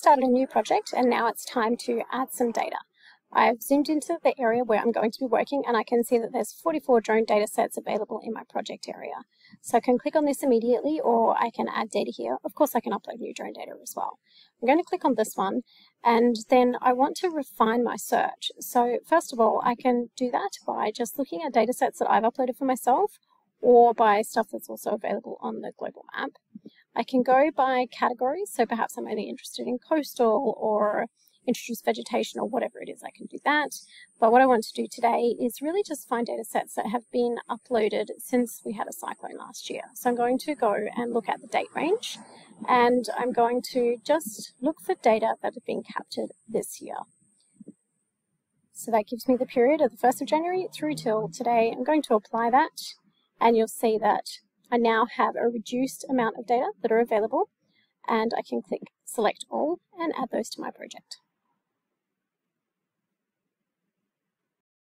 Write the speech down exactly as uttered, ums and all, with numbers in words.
started a new project and now it's time to add some data. I've zoomed into the area where I'm going to be working and I can see that there's forty-four drone data sets available in my project area. So I can click on this immediately or I can add data here. Of course I can upload new drone data as well. I'm going to click on this one and then I want to refine my search. So first of all, I can do that by just looking at data sets that I've uploaded for myself or by stuff that's also available on the global map. I can go by categories, so perhaps I'm only interested in coastal or introduced vegetation or whatever it is, I can do that. But what I want to do today is really just find data sets that have been uploaded since we had a cyclone last year. So I'm going to go and look at the date range and I'm going to just look for data that have been captured this year. So that gives me the period of the first of January through till today. I'm going to apply that and you'll see that I now have a reduced amount of data that are available and I can click select all and add those to my project.